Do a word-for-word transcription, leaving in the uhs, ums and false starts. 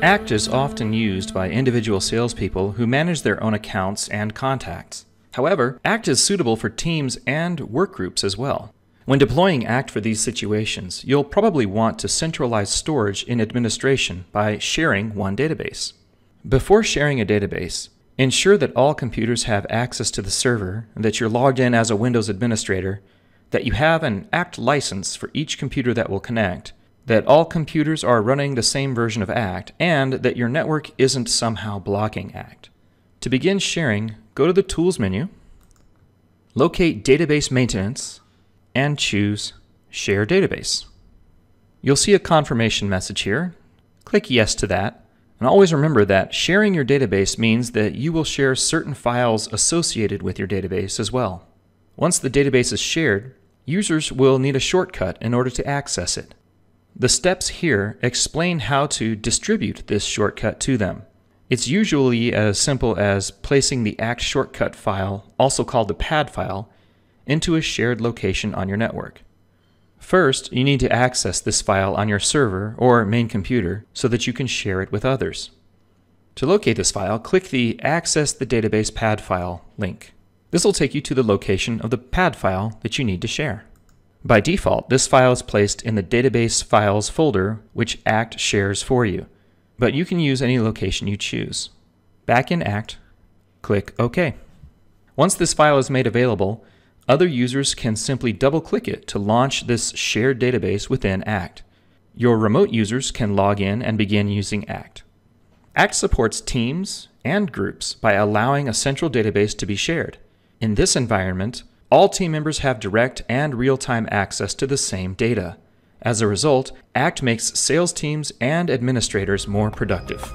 ACT is often used by individual salespeople who manage their own accounts and contacts. However, ACT is suitable for teams and work groups as well. When deploying ACT for these situations, you'll probably want to centralize storage in administration by sharing one database. Before sharing a database, ensure that all computers have access to the server, that you're logged in as a Windows administrator, that you have an ACT license for each computer that will connect, that all computers are running the same version of ACT, and that your network isn't somehow blocking ACT. To begin sharing, go to the Tools menu, locate Database Maintenance, and choose Share Database. You'll see a confirmation message here. Click Yes to that. And always remember that sharing your database means that you will share certain files associated with your database as well. Once the database is shared, users will need a shortcut in order to access it. The steps here explain how to distribute this shortcut to them. It's usually as simple as placing the ACT shortcut file, also called the PAD file, into a shared location on your network. First, you need to access this file on your server or main computer so that you can share it with others. To locate this file, click the Access the Database PAD File link. This will take you to the location of the PAD file that you need to share. By default, this file is placed in the Database Files folder, which ACT shares for you, but you can use any location you choose. Back in ACT, click OK. Once this file is made available, other users can simply double-click it to launch this shared database within ACT. Your remote users can log in and begin using ACT. ACT supports teams and groups by allowing a central database to be shared. In this environment, all team members have direct and real-time access to the same data. As a result, ACT makes sales teams and administrators more productive.